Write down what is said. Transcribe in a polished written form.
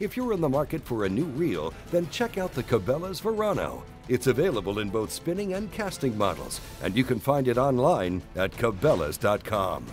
If you're in the market for a new reel, then check out the Cabela's Verano. It's available in both spinning and casting models, and you can find it online at cabelas.com.